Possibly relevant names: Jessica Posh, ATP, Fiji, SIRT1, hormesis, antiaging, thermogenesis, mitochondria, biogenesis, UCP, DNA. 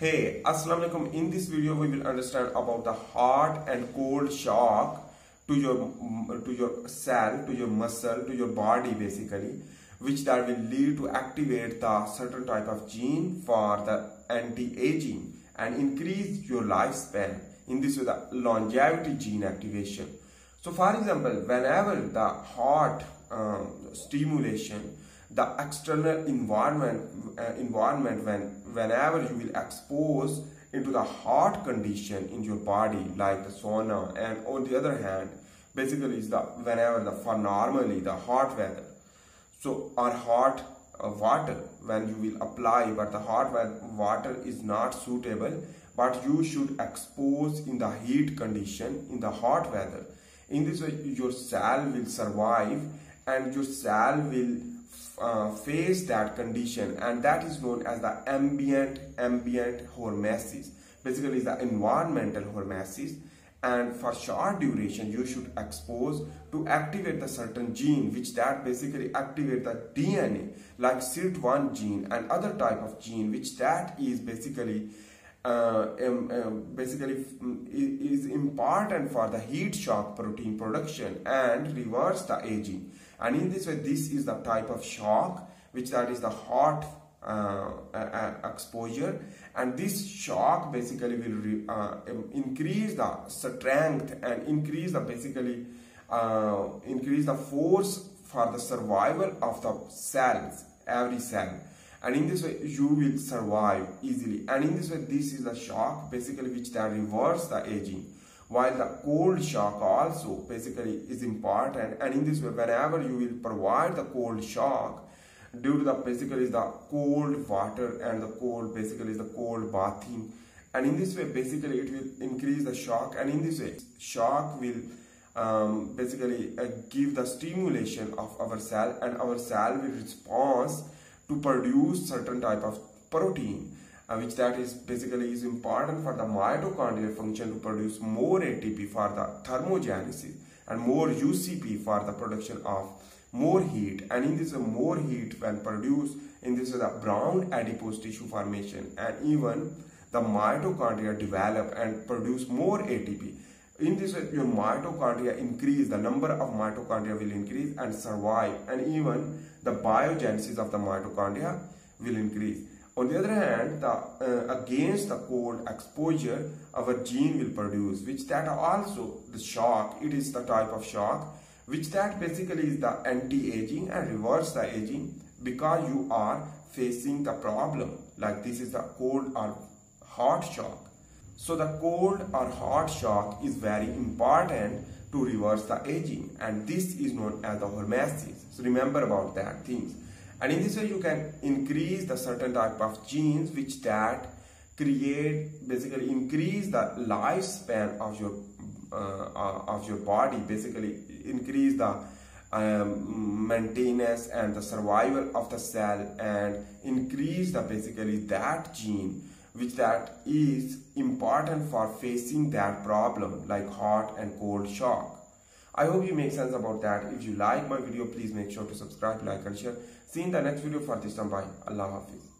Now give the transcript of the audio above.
Hey, Assalamu Alaikum. In this video we will understand about the hot and cold shock to your cell, to your muscle, to your body basically, which that will lead to activate the certain type of gene for the anti-aging and increase your lifespan. In this way, the longevity gene activation. So for example, whenever the hot stimulation, the external environment, whenever you will expose into the hot condition in your body, like the sauna, and on the other hand, basically is the whenever the for normally the hot weather, so or hot water, when you will apply, but the hot water is not suitable, but you should expose in the heat condition in the hot weather. In this way, your cell will survive and your cell will face that condition, and that is known as the ambient hormesis. Basically it's the environmental hormesis, and for short duration you should expose to activate the certain gene which that basically activate the DNA, like SIRT1 gene and other type of gene which that is basically is important for the heat shock protein production and reverse the aging. And in this way, this is the type of shock which that is the hot exposure, and this shock basically will increase the strength and increase the force for the survival of the cells, every cell. And in this way you will survive easily. And in this way, this is the shock basically which that reverse the aging, while the cold shock also basically is important. And in this way, whenever you will provide the cold shock due to the basically the cold water and the cold basically is the cold bathing, and in this way basically it will increase the shock. And in this way shock will give the stimulation of our cell, and our cell will respond to produce certain type of protein, which that is basically is important for the mitochondrial function to produce more ATP for the thermogenesis and more UCP for the production of more heat. And in this more heat when produced, in this the brown adipose tissue formation, and even the mitochondria develop and produce more ATP. In this your mitochondria increase, the number of mitochondria will increase and survive, and even the biogenesis of the mitochondria will increase. On the other hand, against the cold exposure, our gene will produce, which that also the shock, it is the type of shock, which that basically is the anti-aging and reverse the aging, because you are facing the problem, like this is the cold or hot shock. So the cold or hot shock is very important to reverse the aging, and this is known as the hormesis. So remember about that things. And in this way you can increase the certain type of genes which that create basically increase the lifespan of your body, basically increase the maintenance and the survival of the cell, and increase the basically that gene which that is important for facing that problem, like hot and cold shock. I hope you make sense about that. If you like my video, please make sure to subscribe, like and share. See you in the next video. For this time, bye. Allah Hafiz.